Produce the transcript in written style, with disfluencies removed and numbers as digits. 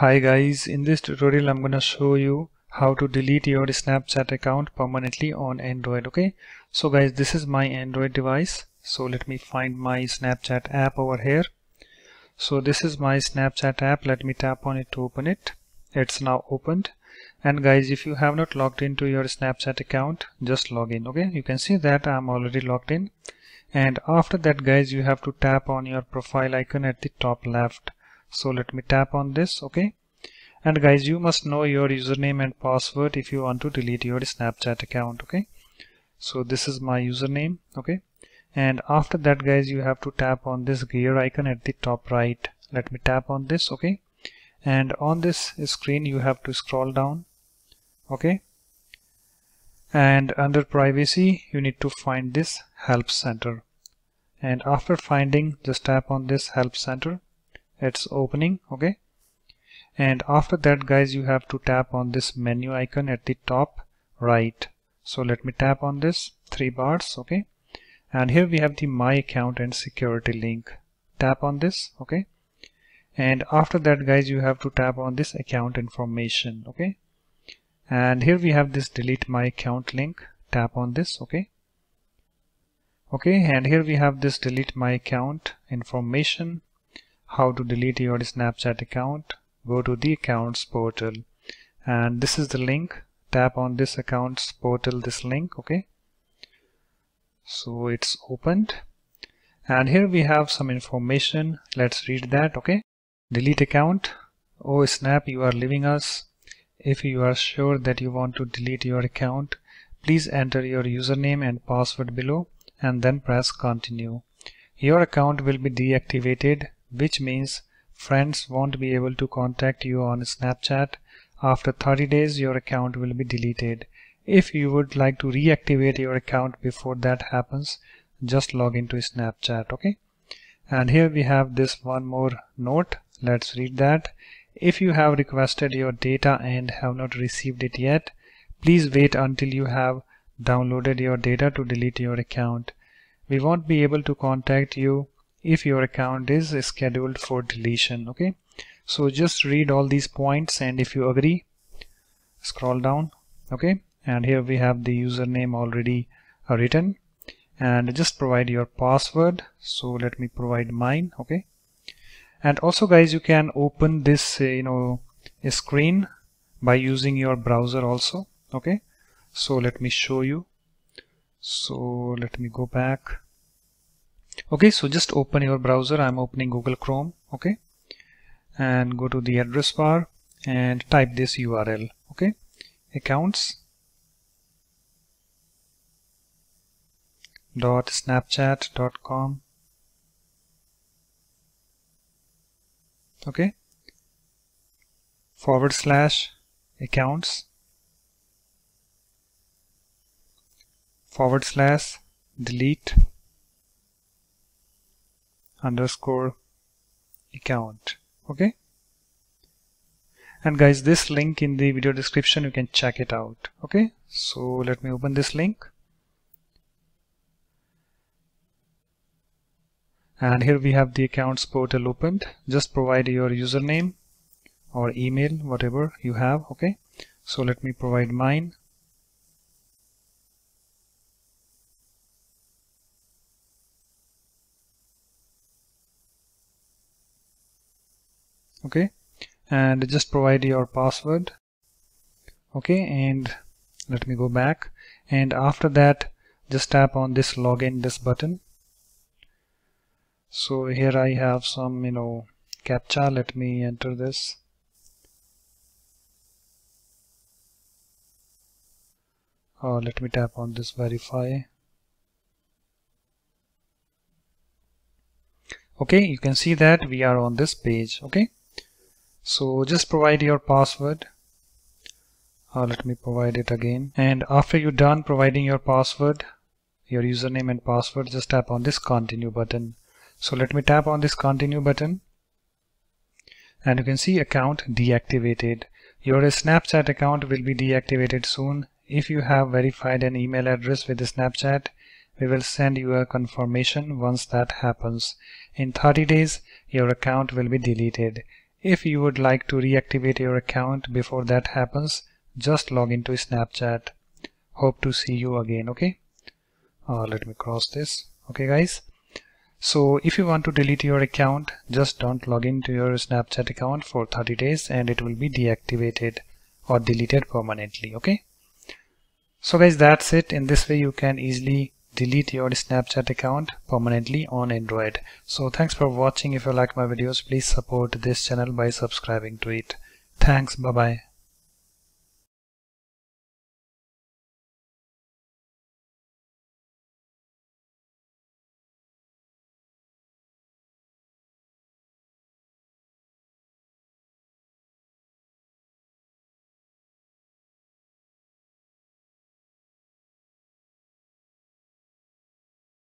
Hi guys, in this tutorial I'm gonna show you how to delete your Snapchat account permanently on Android. Okay, so guys, this is my Android device, so let me find my Snapchat app over here. So this is my Snapchat app. Let me tap on it to open it. It's now opened. And guys, if you have not logged into your Snapchat account, just log in. Okay, you can see that I'm already logged in, and after that guys, you have to tap on your profile icon at the top left. So let me tap on this. Okay, and guys, you must know your username and password if you want to delete your Snapchat account. Okay, so this is my username. Okay, and after that guys, you have to tap on this gear icon at the top right. Let me tap on this. Okay, and on this screen you have to scroll down. Okay, and under privacy you need to find this help center, and after finding, just tap on this help center. It's opening. Okay, and after that guys, you have to tap on this menu icon at the top right. So let me tap on this 3 bars. Okay, and here we have the my account and security link. Tap on this. Okay, and after that guys, you have to tap on this account information. Okay, and here we have this delete my account link. Tap on this. Okay, and here we have this delete my account information. How to delete your Snapchat account, go to the accounts portal, and this is the link. Tap on this accounts portal, this link. Okay, so it's opened, and here we have some information. Let's read that. Okay, delete account. Oh snap, you are leaving us. If you are sure that you want to delete your account, please enter your username and password below and then press continue. Your account will be deactivated, which means friends won't be able to contact you on Snapchat. After 30 days, your account will be deleted. If you would like to reactivate your account before that happens, just log into Snapchat. Okay, and here we have this one more note. Let's read that. If you have requested your data and have not received it yet, please wait until you have downloaded your data to delete your account. We won't be able to contact you if your account is scheduled for deletion. Okay, so just read all these points, and if you agree, scroll down. Okay, and here we have the username already written, and just provide your password. So let me provide mine. Okay, and also guys, you can open this screen by using your browser also. Okay, so let me show you. So let me go back. Okay, so just open your browser. I'm opening Google Chrome. Okay, and go to the address bar and type this URL. Okay, accounts.snapchat.com. okay, /accounts/delete_account. Okay, and guys, this link in the video description, you can check it out. Okay, so let me open this link, and here we have the accounts portal opened. Just provide your username or email, whatever you have. Okay, so let me provide mine. Okay, and just provide your password. Okay, and let me go back, and after that just tap on this login, this button. So here I have some captcha. Let me enter this. Oh, let me tap on this verify. Okay, you can see that we are on this page. Okay, so just provide your password. Let me provide it again, and after you're done providing your password, your username and password, just tap on this continue button. So let me tap on this continue button, and you can see account deactivated. Your Snapchat account will be deactivated soon. If you have verified an email address with Snapchat, we will send you a confirmation once that happens. In 30 days, your account will be deleted. If you would like to reactivate your account before that happens, just log into Snapchat. Hope to see you again. Okay, let me cross this. Okay guys, so if you want to delete your account, just don't log into your Snapchat account for 30 days and it will be deactivated or deleted permanently. Okay, so guys, that's it. In this way you can easily delete your Snapchat account permanently on Android. So thanks for watching. If you like my videos, please support this channel by subscribing to it. Thanks. Bye bye.